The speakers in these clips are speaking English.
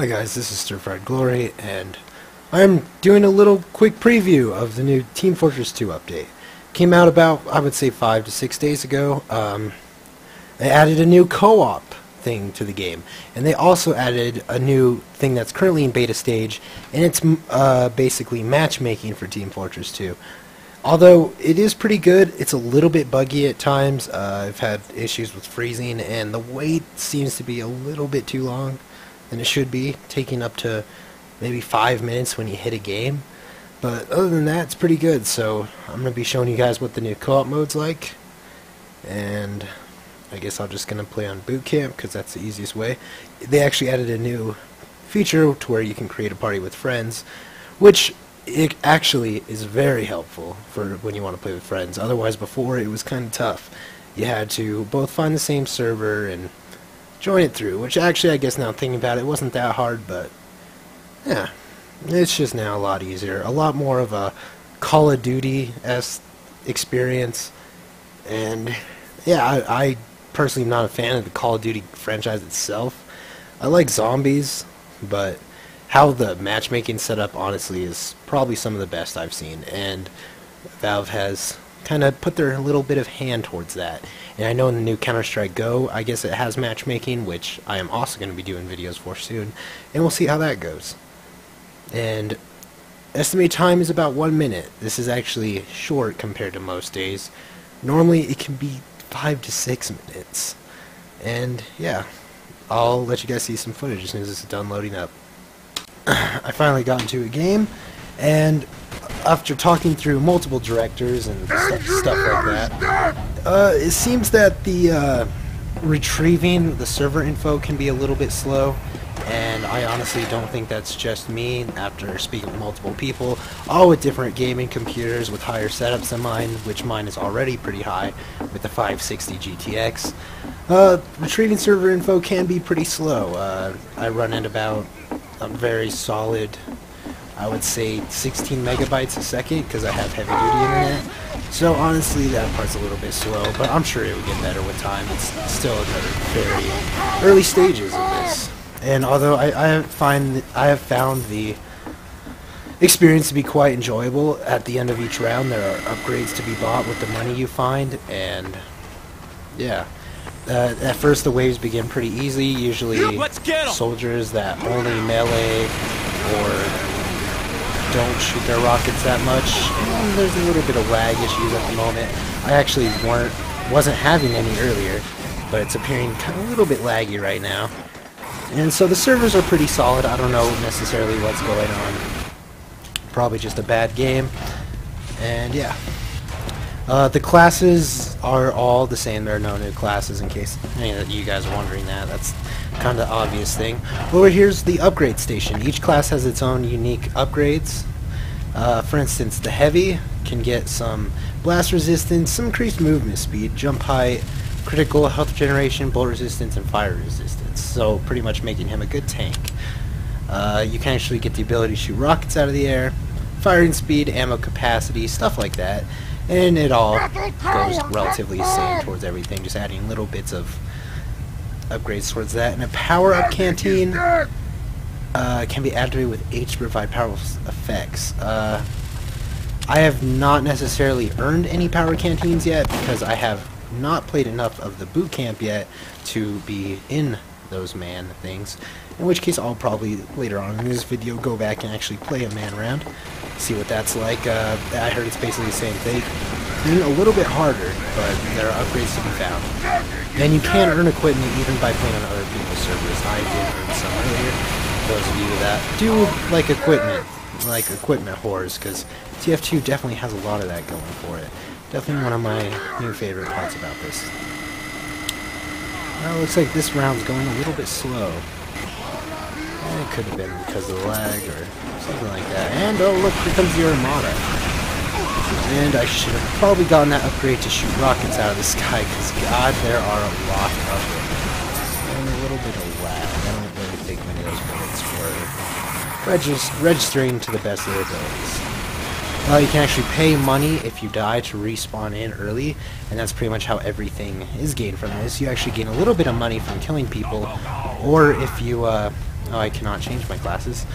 Hi guys, this is StirFriedGlory, and I'm doing a little quick preview of the new Team Fortress 2 update. Came out about, I would say, 5 to 6 days ago. They added a new co-op thing to the game, and they also added a new thing that's currently in beta stage, and it's basically matchmaking for Team Fortress 2. Although it is pretty good, it's a little bit buggy at times. I've had issues with freezing, and the wait seems to be a little bit too long than it should be, taking up to maybe 5 minutes when you hit a game. But other than that, it's pretty good. So I'm going to be showing you guys what the new co-op mode's like, and I guess I'm just going to play on boot camp because that's the easiest way. They actually added a new feature to where you can create a party with friends, which it actually is very helpful for when you want to play with friends. Otherwise, before, it was kind of tough. You had to both find the same server and join it through, which actually, I guess now thinking about it, wasn't that hard, but yeah, it's just now a lot easier, a lot more of a Call of Duty-esque experience. And yeah, I personally am not a fan of the Call of Duty franchise itself. I like zombies, but how the matchmaking setup, honestly, is probably some of the best I've seen, and Valve has kind of put their little bit of hand towards that. And I know in the new Counter-Strike Go, I guess it has matchmaking, which I am also going to be doing videos for soon, and we'll see how that goes. And estimated time is about 1 minute. This is actually short compared to most days. Normally it can be 5 to 6 minutes. And yeah, I'll let you guys see some footage as soon as this is done loading up. I finally got into a game, and after talking through multiple directors and stuff like that, it seems that the retrieving the server info can be a little bit slow, and I honestly don't think that's just me. After speaking with multiple people, all with different gaming computers with higher setups than mine, which mine is already pretty high with the 560 GTX, retrieving server info can be pretty slow. I run at about a very solid, I would say, 16 megabytes a second, because I have heavy-duty internet. So honestly, that part's a little bit slow, but I'm sure it would get better with time. It's still another very early stages of this. And although I have found the experience to be quite enjoyable, at the end of each round there are upgrades to be bought with the money you find, and yeah. At first the waves begin pretty easy, usually soldiers that only melee or don't shoot their rockets that much. And there's a little bit of lag issues at the moment. I actually wasn't having any earlier, but it's appearing kind of a little bit laggy right now. And so the servers are pretty solid. I don't know necessarily what's going on. Probably just a bad game. And yeah, the classes are all the same. There are no new classes, in case any of you guys are wondering that. That's kind of obvious thing. Over here's the upgrade station. Each class has its own unique upgrades. For instance, the heavy can get some blast resistance, some increased movement speed, jump height, critical health generation, bullet resistance, and fire resistance. So pretty much making him a good tank. You can actually get the ability to shoot rockets out of the air, firing speed, ammo capacity, stuff like that. And it all goes relatively the same towards everything, just adding little bits of upgrades towards that. And a power-up canteen can be activated with H to provide powerful effects. I have not necessarily earned any power canteens yet, because I have not played enough of the boot camp yet to be in those man things, in which case I'll probably later on in this video go back and actually play a man round, see what that's like. I heard it's basically the same thing, a little bit harder, but there are upgrades to be found. And you can earn equipment even by playing on other people's servers. I did earn some earlier. Those of you that do like equipment whores, because TF2 definitely has a lot of that going for it. Definitely one of my new favorite parts about this. Well, it looks like this round's going a little bit slow. And it could have been because of the lag or something like that. And oh look, here comes the Armada. And I should have probably gotten that upgrade to shoot rockets out of the sky, because god, there are a lot of them. And a little bit of lag. I don't really think many of those bullets were registering to the best of their abilities. You can actually pay money if you die to respawn in early, and that's pretty much how everything is gained from this. You actually gain a little bit of money from killing people, or if you Oh, I cannot change my classes.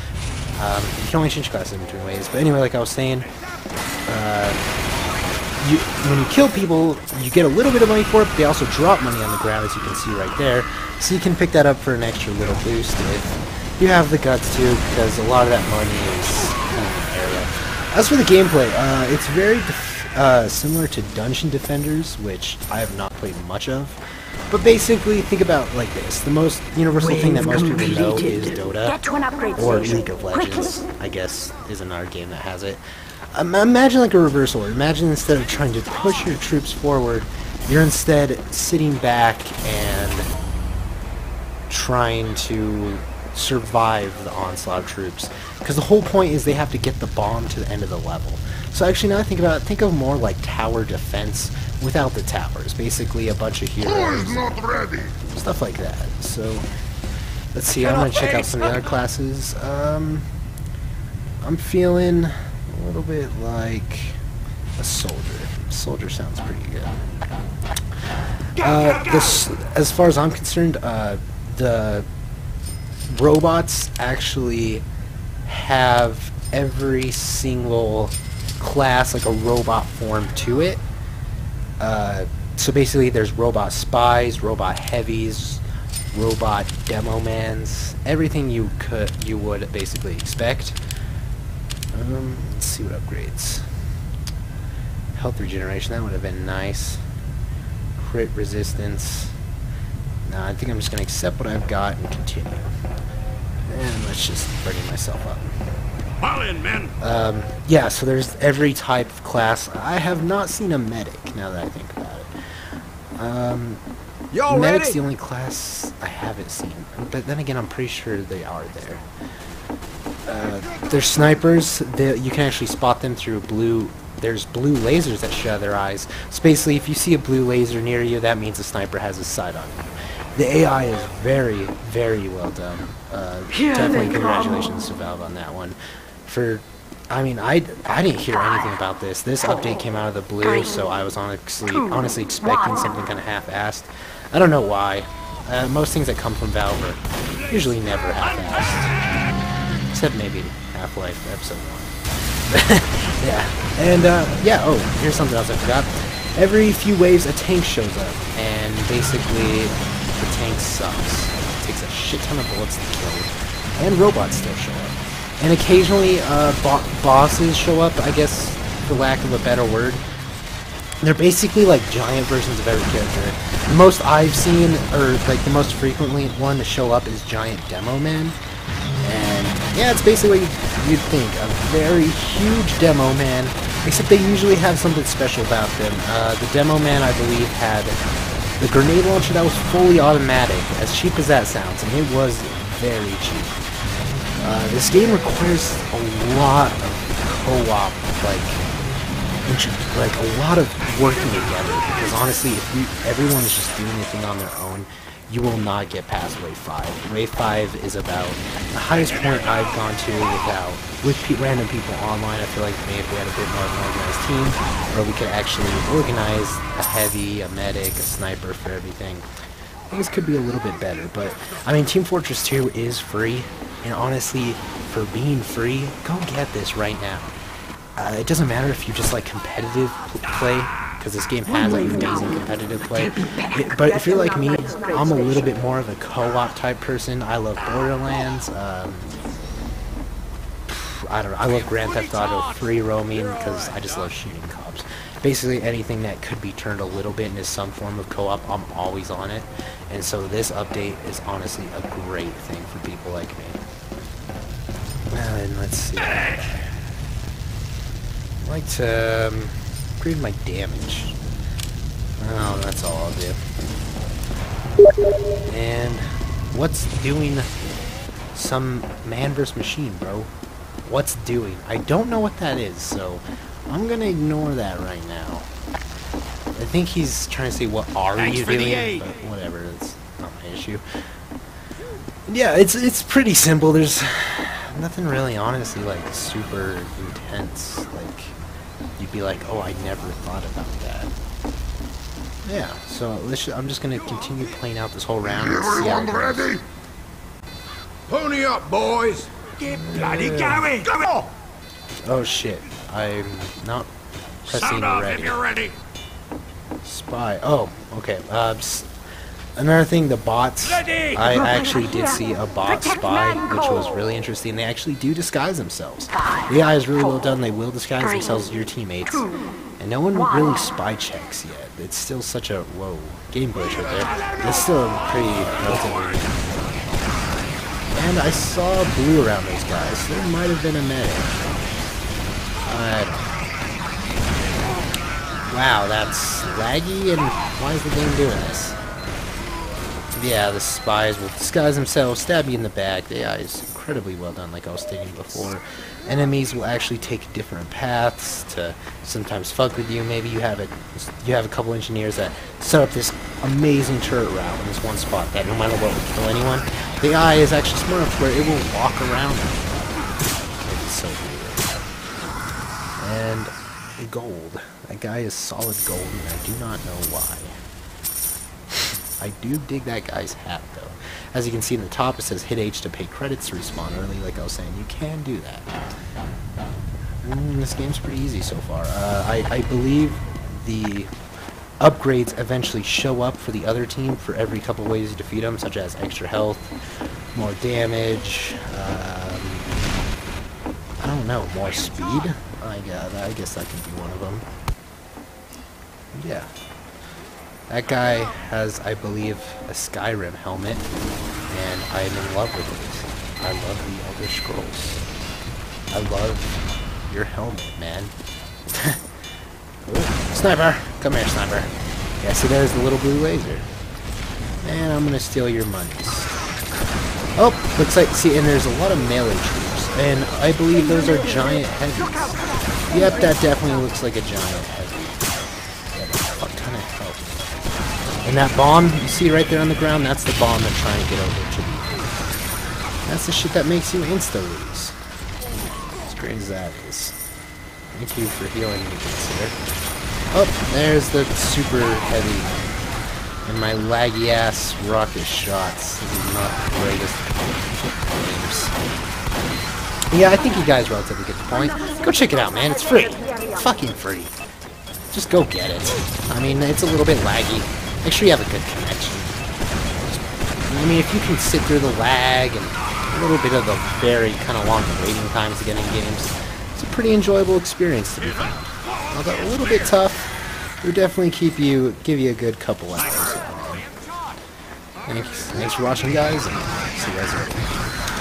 You can only change classes in between ways. But anyway, like I was saying, when you kill people, you get a little bit of money for it, but they also drop money on the ground, as you can see right there. So you can pick that up for an extra little boost if you have the guts to, because a lot of that money is in the area. As for the gameplay, it's very similar to Dungeon Defenders, which I have not played much of. But basically, think about like this. The most universal thing that most people know is Dota, or League of Legends, I guess, is another game that has it. Imagine like a reversal. Imagine instead of trying to push your troops forward, you're instead sitting back and trying to survive the onslaught of troops. Because the whole point is they have to get the bomb to the end of the level. So actually, now I think about it, think of more like tower defense without the towers. Basically, a bunch of heroes, stuff like that. So let's see. I'm gonna check out some of the other classes. I'm feeling a little bit like a soldier. Soldier sounds pretty good. As far as I'm concerned, the robots actually have every single class like a robot form to it. So basically there's robot spies, robot heavies, robot demo mans, everything you would basically expect. Let's see what upgrades. Health regeneration, that would have been nice. Crit resistance. Nah, I think I'm just gonna accept what I've got and continue. And let's just bring myself up. Yeah, so there's every type of class. I have not seen a medic, now that I think about it. Medic's the only class I haven't seen. But then again, I'm pretty sure they are there. They're snipers. You can actually spot them through blue... There's blue lasers that shoot out their eyes. So basically, if you see a blue laser near you, that means a sniper has his sight on you. The AI is very, very well done. Definitely congratulations to Valve on that one. I mean, I didn't hear anything about this. This update came out of the blue, so I was honestly expecting something kind of half-assed. I don't know why. Most things that come from Valve are usually never half-assed. Except maybe Half-Life Episode 1. Yeah. And, oh, here's something else I forgot. Every few waves, a tank shows up, and basically, the tank sucks. It takes a shit ton of bullets to kill, and robots still show up. And occasionally, bosses show up, I guess, for lack of a better word. They're basically like giant versions of every character. The most I've seen, or like the most frequently one to show up, is Giant Demo Man. And yeah, it's basically what you'd think, a very huge Demo Man. Except they usually have something special about them. The Demo Man, I believe, had the grenade launcher that was fully automatic, as cheap as that sounds, and it was very cheap. This game requires a lot of co-op, like a lot of working together, because honestly, if everyone is just doing anything on their own, you will not get past Wave 5. Wave 5 is about the highest point I've gone to with random people online. I feel like maybe if we had a bit more of an organized team, where we could actually organize a heavy, a medic, a sniper for everything, things could be a little bit better. But, I mean, Team Fortress 2 is free, and honestly, for being free, go get this right now. It doesn't matter if you just like competitive play, because this game has like amazing competitive play. But if you're like me, I'm a little bit more of a co-op type person. I love Borderlands. I don't know. I love Grand Theft Auto free roaming because I just love shooting cops. Basically anything that could be turned a little bit into some form of co-op, I'm always on it. And so this update is honestly a great thing for people like me. And let's see. I'd like to increase my damage. Oh, that's all I'll do. And what's doing some Mann vs. Machine, bro? What's doing? I don't know what that is, so I'm gonna ignore that right now. I think he's trying to say, what are you doing? But whatever, it's not my issue. Yeah, it's pretty simple. There's nothing really, honestly, like super intense. Like you'd be like, oh, I never thought about that. Yeah, so I'm just gonna continue playing out this whole round and see how it goes. Pony up, boys! Get bloody going! Go on! Oh shit! I'm not pressing ready. If you're ready. Spy. Oh, okay. Another thing, the bots. Ready. I actually did see a bot spy, which was really interesting. They actually do disguise themselves. The AI is really well done. They will disguise themselves as your teammates, and no one really spy checks yet. It's still such a whoa game glitch right there. It's still pretty relatively. And I saw blue around those guys. So there might have been a medic. Wow, that's laggy, and why is the game doing this? Yeah, the spies will disguise themselves, stab you in the back. The AI is incredibly well done, like I was stating before. Enemies will actually take different paths to sometimes fuck with you. Maybe you have a couple engineers that set up this amazing turret route in this one spot that no matter what would kill anyone. The AI is actually smart enough where it will walk around them. It is so weird. And gold. That guy is solid gold, and I do not know why. I do dig that guy's hat, though. As you can see in the top, it says hit H to pay credits to respawn early, like I was saying. You can do that. This game's pretty easy so far. I believe the upgrades eventually show up for the other team for every couple ways you defeat them, such as extra health, more damage, I don't know, more speed? I guess that could be one of them. Yeah. That guy has, I believe, a Skyrim helmet, and I am in love with it. I love the Elder Scrolls. I love your helmet, man. Sniper! Come here, Sniper. Yeah, see, there's the little blue laser. Man, I'm gonna steal your monies. Oh, looks like, see, and there's a lot of melee troops, and I believe those are giant heavies. Yep, that definitely looks like a giant heavy. And that bomb, you see right there on the ground, that's the bomb they're trying to get over to you. That's the shit that makes you insta-lose. As crazy as that is. Thank you for healing me, sir. Oh, there's the super heavy. And my laggy ass rocket shots. This is not the greatest of games. Yeah, I think you guys relatively get the point. Go check it out, man. It's free. Fucking free. Just go get it. I mean, it's a little bit laggy. Make sure you have a good connection. I mean, if you can sit through the lag and a little bit of the very kind of long waiting times to get in games, it's a pretty enjoyable experience to be found. Although a little bit tough, it'll definitely give you a good couple hours. Thanks for watching, guys, and see you guys later.